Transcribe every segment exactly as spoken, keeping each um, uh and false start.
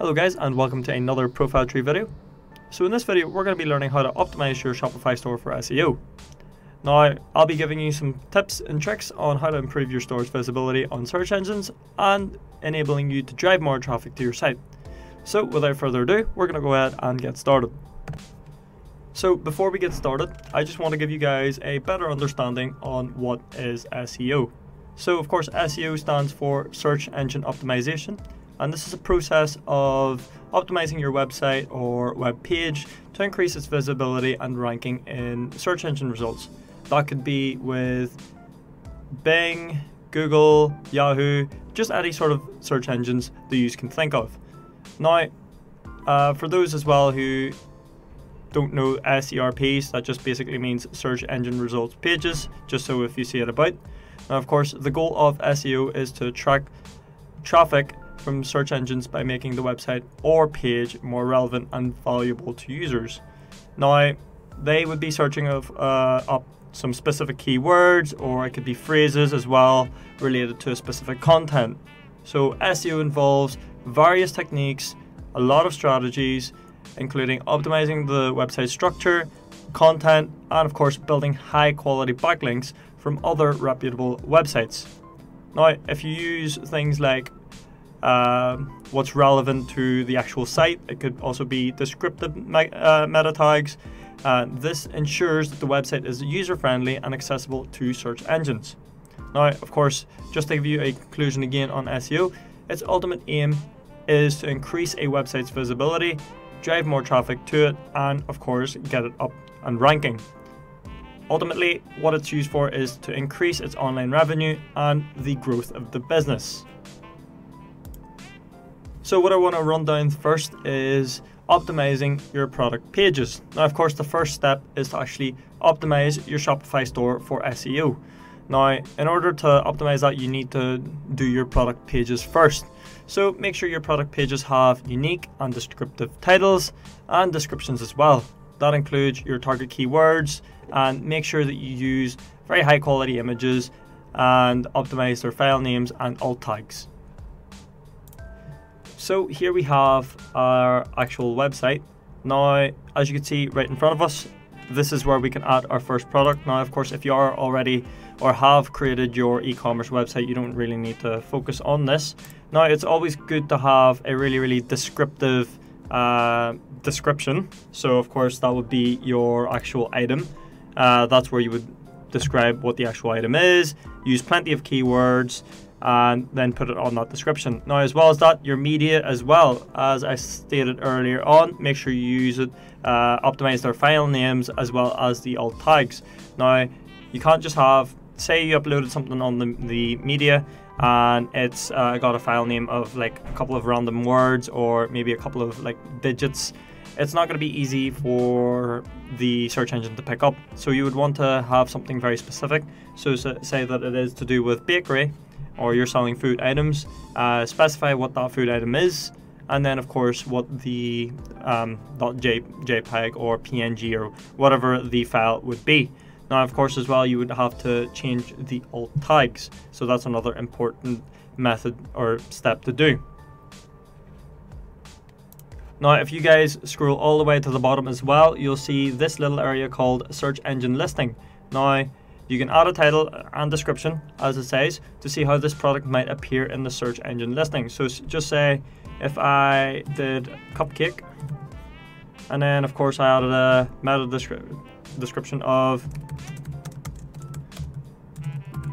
Hello guys, and welcome to another Profile Tree video. So in this video we're going to be learning how to optimize your Shopify store for S E O. Now I'll be giving you some tips and tricks on how to improve your store's visibility on search engines and enabling you to drive more traffic to your site. So without further ado, we're going to go ahead and get started. So before we get started, I just want to give you guys a better understanding on what is S E O. So of course S E O stands for Search Engine Optimization. And this is a process of optimizing your website or web page to increase its visibility and ranking in search engine results. That could be with Bing, Google, Yahoo, just any sort of search engines that you can think of. Now, uh, for those as well who don't know S E R Ps, that just basically means search engine results pages, just so if you see it about. Now, of course, the goal of S E O is to attract traffic from search engines by making the website or page more relevant and valuable to users. Now, they would be searching of, uh, up some specific keywords, or it could be phrases as well related to a specific content. So S E O involves various techniques, a lot of strategies, including optimizing the website structure, content, and of course building high quality backlinks from other reputable websites. Now, if you use things like Uh, what's relevant to the actual site, it could also be descriptive me uh, meta tags. Uh, this ensures that the website is user-friendly and accessible to search engines. Now, of course, just to give you a conclusion again on S E O, its ultimate aim is to increase a website's visibility, drive more traffic to it, and of course get it up and ranking. Ultimately, what it's used for is to increase its online revenue and the growth of the business. So what I want to run down first is optimizing your product pages. Now, of course, the first step is to actually optimize your Shopify store for S E O. Now, in order to optimize that, you need to do your product pages first. So make sure your product pages have unique and descriptive titles and descriptions as well. That includes your target keywords, and make sure that you use very high quality images and optimize their file names and alt tags. So here we have our actual website. Now, as you can see right in front of us, this is where we can add our first product. Now, of course, if you are already or have created your e-commerce website, you don't really need to focus on this. Now, it's always good to have a really, really descriptive uh, description. So of course, that would be your actual item. Uh, that's where you would describe what the actual item is, use plenty of keywords, and then put it on that description. Now, as well as that, your media as well, as I stated earlier on, make sure you use it, uh, optimize their file names as well as the alt tags. Now, you can't just have, say you uploaded something on the, the media and it's uh, got a file name of like a couple of random words or maybe a couple of like digits. It's not going to be easy for the search engine to pick up. So you would want to have something very specific. So, so say that it is to do with bakery, or you're selling food items, uh, specify what that food item is, and then of course what the um, .jpeg or P N G or whatever the file would be. Now, of course, as well, you would have to change the alt tags. So that's another important method or step to do. Now, if you guys scroll all the way to the bottom as well, you'll see this little area called search engine listing. Now, you can add a title and description, as it says, to see how this product might appear in the search engine listing. So just say, if I did cupcake, and then of course I added a meta descri- description of,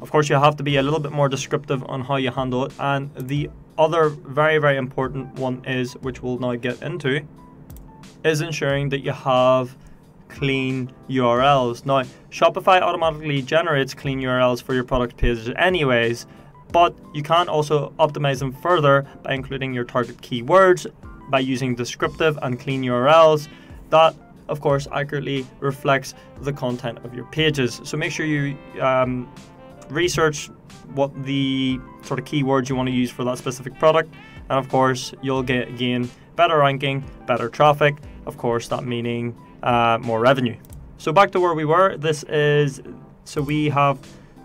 of course you have to be a little bit more descriptive on how you handle it. And the other very, very important one is, which we'll now get into, is ensuring that you have clean U R Ls. Now, Shopify automatically generates clean U R Ls for your product pages anyways, but you can also optimize them further by including your target keywords, by using descriptive and clean U R Ls. That, of course, accurately reflects the content of your pages. So make sure you um, research what the sort of keywords you want to use for that specific product. And of course, you'll get, gain better ranking, better traffic, of course, that meaning Uh, more revenue. So back to where we were. This is, so we have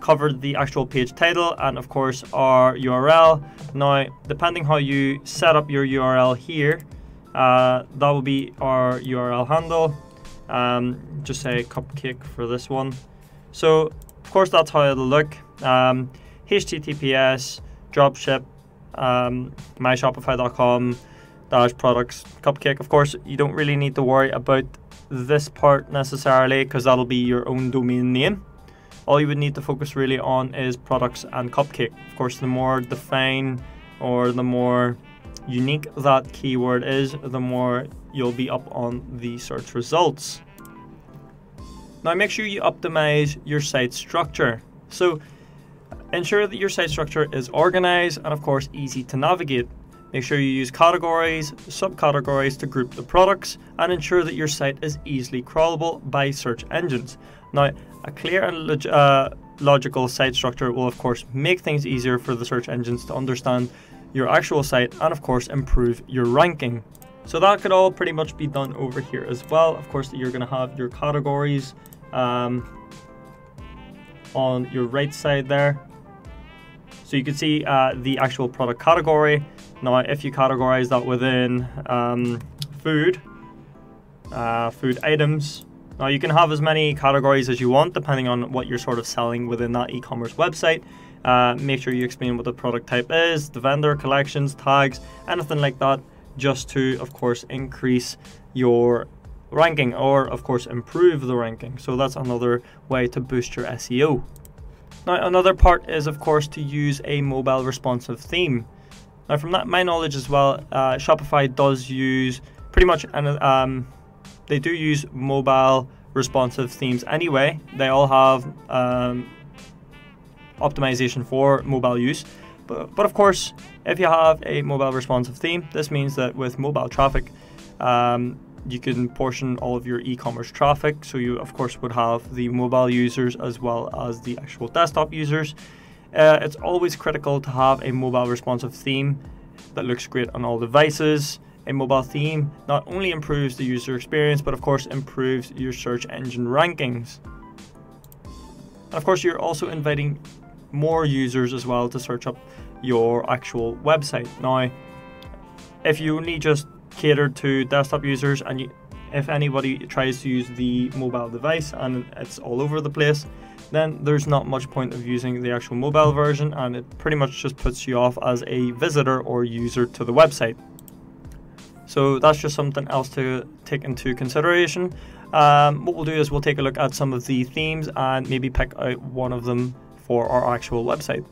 covered the actual page title and of course our U R L. Now, depending how you set up your U R L here, uh, that will be our U R L handle. Um, just say cupcake for this one. So of course that's how it'll look. Um, H T T P S, dropship, um, my shopify dot com, dash products, cupcake. Of course, you don't really need to worry about this part necessarily because that'll be your own domain name. All you would need to focus really on is products and cupcake. Of course, the more defined or the more unique that keyword is, the more you'll be up on the search results. Now, make sure you optimize your site structure. So ensure that your site structure is organized and of course easy to navigate. Make sure you use categories, subcategories to group the products, and ensure that your site is easily crawlable by search engines. Now, a clear and log uh, logical site structure will of course make things easier for the search engines to understand your actual site and of course improve your ranking. So that could all pretty much be done over here as well. Of course, you're gonna have your categories um, on your right side there. So you can see uh, the actual product category. Now, if you categorize that within um, food, uh, food items, now you can have as many categories as you want, depending on what you're sort of selling within that e-commerce website. Uh, make sure you explain what the product type is, the vendor, collections, tags, anything like that, just to, of course, increase your ranking or, of course, improve the ranking. So that's another way to boost your S E O. Now, another part is, of course, to use a mobile responsive theme. Now, from that, my knowledge as well, uh, Shopify does use pretty much, and um, they do use mobile responsive themes anyway. They all have um, optimization for mobile use. But, but of course, if you have a mobile responsive theme, this means that with mobile traffic, um, you can portion all of your e-commerce traffic. So you, of course, would have the mobile users as well as the actual desktop users. Uh, it's always critical to have a mobile responsive theme that looks great on all devices. A mobile theme not only improves the user experience, but of course improves your search engine rankings. And of course, you're also inviting more users as well to search up your actual website. Now, if you only just cater to desktop users and you, if anybody tries to use the mobile device and it's all over the place, then there's not much point of using the actual mobile version, and it pretty much just puts you off as a visitor or user to the website. So that's just something else to take into consideration. Um, what we'll do is we'll take a look at some of the themes and maybe pick out one of them for our actual website.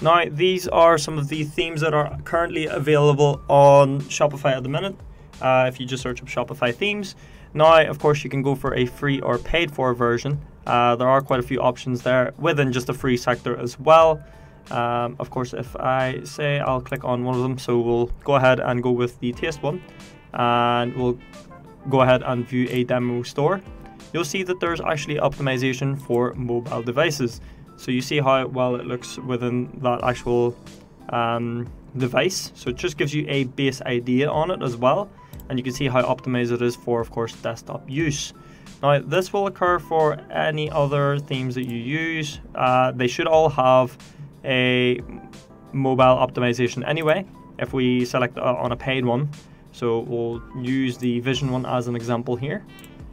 Now, these are some of the themes that are currently available on Shopify at the minute. Uh, if you just search up Shopify themes. Now, of course, you can go for a free or paid for version. Uh, there are quite a few options there within just the free sector as well. Um, of course, if I say I'll click on one of them, so we'll go ahead and go with the taste one, and we'll go ahead and view a demo store. You'll see that there's actually optimization for mobile devices. So you see how well it looks within that actual um, device. So it just gives you a base idea on it as well. And you can see how optimized it is for, of course, desktop use. Now, this will occur for any other themes that you use. Uh, they should all have a mobile optimization anyway, if we select uh, on a paid one. So we'll use the Vision one as an example here.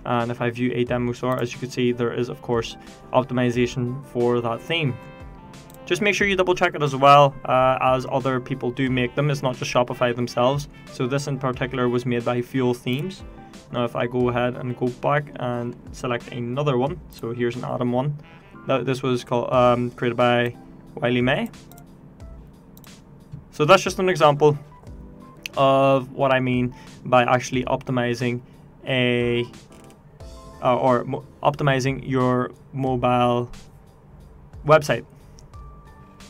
And if I view a demo store, as you can see, there is, of course, optimization for that theme. Just make sure you double check it as well, uh, as other people do make them. It's not just Shopify themselves. So this in particular was made by Fuel Themes. Now, if I go ahead and go back and select another one, so here's an Adam one. Now, this was called um, created by Wiley May. So that's just an example of what I mean by actually optimizing a uh, or mo optimizing your mobile website.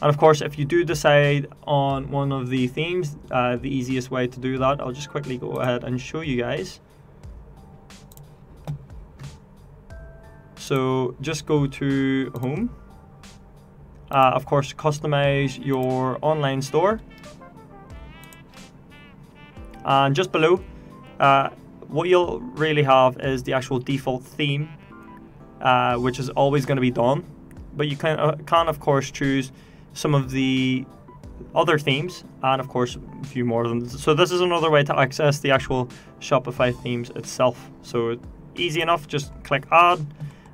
And of course, if you do decide on one of the themes, uh, the easiest way to do that, I'll just quickly go ahead and show you guys. So just go to home. Uh, of course, customize your online store. And just below, uh, what you'll really have is the actual default theme, uh, which is always going to be Dawn. but you can, uh, can of course choose some of the other themes and of course a few more of them. So this is another way to access the actual Shopify themes itself. So easy enough, just click add.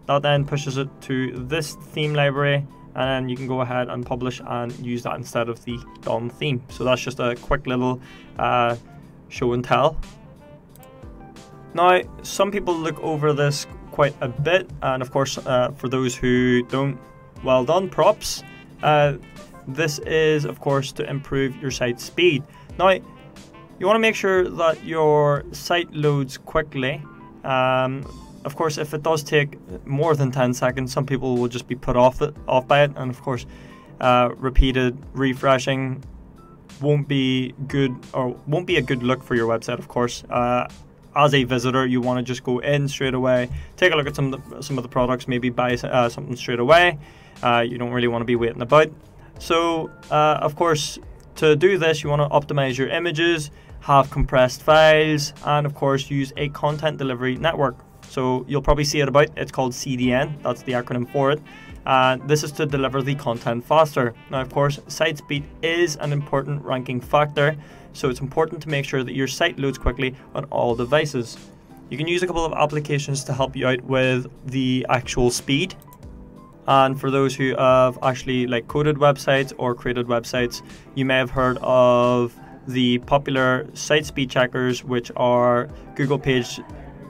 That then pushes it to this theme library, and then you can go ahead and publish and use that instead of the Dawn theme. So that's just a quick little uh, show and tell. Now, some people look over this quite a bit, and of course uh, for those who don't, well done, props. Uh, this is of course to improve your site speed. Now, you want to make sure that your site loads quickly. Um, of course, if it does take more than ten seconds, some people will just be put off it, off by it, and of course uh, repeated refreshing won't be good, or won't be a good look for your website. Of course, uh, as a visitor, you want to just go in straight away, take a look at some of the, some of the products, maybe buy uh, something straight away. Uh, you don't really want to be waiting about. So uh, of course, to do this, you want to optimize your images, have compressed files, and of course use a content delivery network. So you'll probably see it about, it's called C D N, that's the acronym for it. And uh, this is to deliver the content faster. Now, of course, site speed is an important ranking factor, so it's important to make sure that your site loads quickly on all devices. You can use a couple of applications to help you out with the actual speed. And for those who have actually like coded websites or created websites, you may have heard of the popular site speed checkers, which are Google Page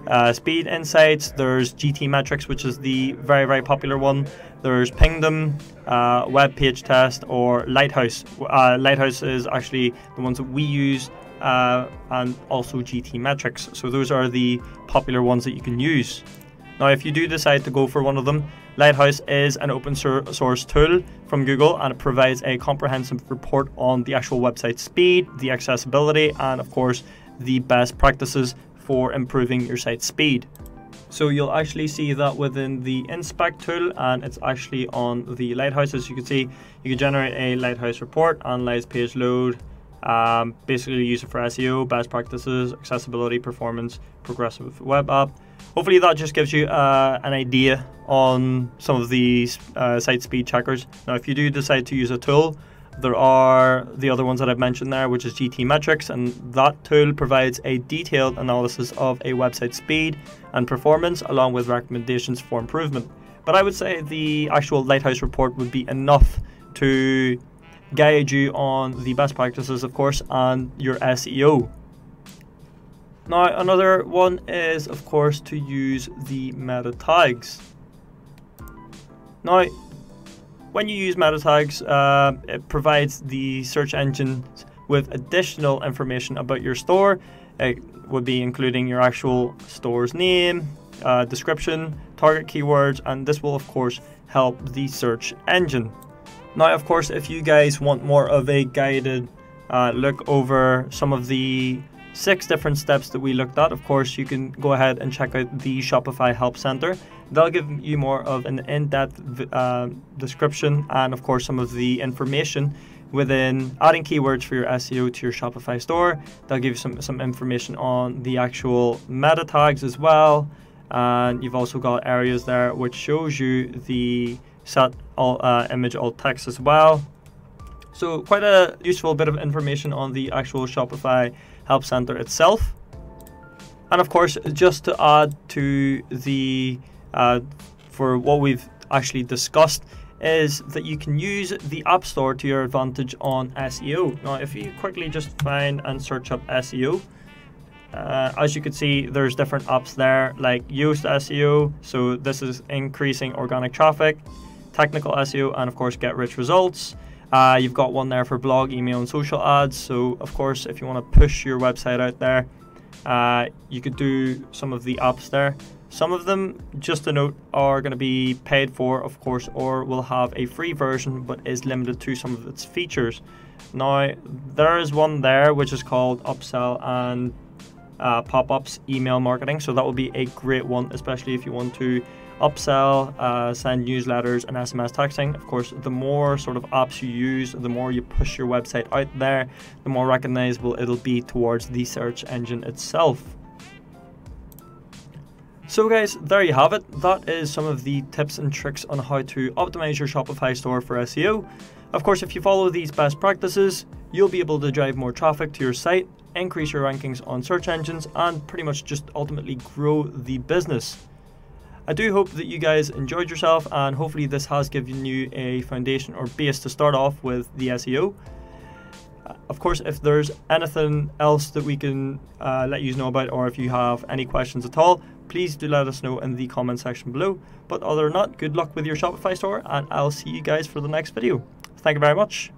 uh, Speed Insights. There's GTmetrix, which is the very, very popular one. There's Pingdom, uh, Web Page Test, or Lighthouse. Uh, Lighthouse is actually the ones that we use, uh, and also GTmetrix. So those are the popular ones that you can use. Now, if you do decide to go for one of them, Lighthouse is an open source tool from Google, and it provides a comprehensive report on the actual website speed, the accessibility, and of course, the best practices for improving your site speed. So you'll actually see that within the inspect tool, and it's actually on the Lighthouse. As you can see, you can generate a Lighthouse report, analyze page load, um, basically use it for S E O, best practices, accessibility, performance, progressive web app. Hopefully that just gives you uh, an idea on some of these uh, site speed checkers. Now, if you do decide to use a tool, there are the other ones that I've mentioned there, which is GTmetrix, and that tool provides a detailed analysis of a website's speed and performance, along with recommendations for improvement. But I would say the actual Lighthouse report would be enough to guide you on the best practices, of course, and your S E O. Now, another one is, of course, to use the meta tags. Now, when you use meta tags, uh, it provides the search engines with additional information about your store. It would be including your actual store's name, uh, description, target keywords, and this will, of course, help the search engine. Now, of course, if you guys want more of a guided uh, look over some of the six different steps that we looked at, of course, you can go ahead and check out the Shopify Help Center. They'll give you more of an in-depth uh, description and, of course, some of the information within adding keywords for your S E O to your Shopify store. They'll give you some, some information on the actual meta tags as well. And you've also got areas there which shows you the set all, uh, image alt text as well. So quite a useful bit of information on the actual Shopify Help Center itself. And of course, just to add to the, uh, for what we've actually discussed, is that you can use the App Store to your advantage on S E O. Now, if you quickly just find and search up S E O, uh, as you can see, there's different apps there like Yoast S E O. So this is increasing organic traffic, technical S E O, and of course, get rich results. Uh, you've got one there for blog, email, and social ads. So of course, if you want to push your website out there, uh, you could do some of the apps there. Some of them, just a note, are going to be paid for, of course, or will have a free version, but is limited to some of its features. Now, there is one there which is called upsell and uh, pop-ups email marketing. So that will be a great one, especially if you want to upsell, uh, send newsletters, and S M S texting. Of course, the more sort of apps you use, the more you push your website out there, the more recognizable it'll be towards the search engine itself. So guys, there you have it. That is some of the tips and tricks on how to optimize your Shopify store for S E O. Of course, if you follow these best practices, you'll be able to drive more traffic to your site, increase your rankings on search engines, and pretty much just ultimately grow the business. I do hope that you guys enjoyed yourself, and hopefully this has given you a foundation or base to start off with the S E O. Of course, if there's anything else that we can uh, let you know about, or if you have any questions at all, please do let us know in the comment section below. But other than that, good luck with your Shopify store, and I'll see you guys for the next video. Thank you very much.